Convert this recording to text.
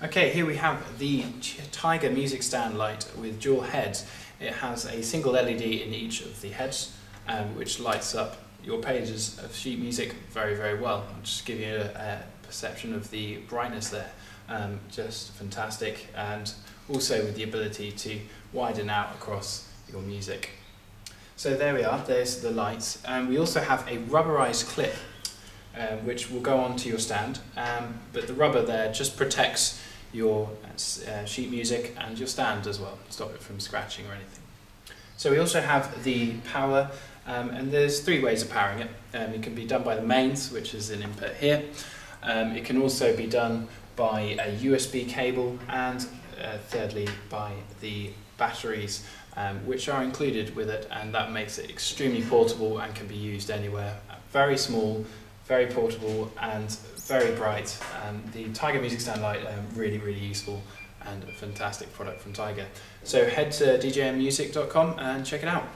Okay, here we have the Tiger music stand light with dual heads. It has a single LED in each of the heads, which lights up your pages of sheet music very, very well. I'll just give you a perception of the brightness there. Just fantastic, and also with the ability to widen out across your music. So there we are, there's the lights. We also have a rubberized clip which will go onto your stand, but the rubber there just protects your sheet music and your stand as well, stop it from scratching or anything. So we also have the power, and there's three ways of powering it. It can be done by the mains, which is an input here. It can also be done by a USB cable, and thirdly by the batteries, which are included with it, and that makes it extremely portable and can be used anywhere. Very small, very portable and very bright. The Tiger Music Stand Light, really, really useful and a fantastic product from Tiger. So head to djmmusic.com and check it out.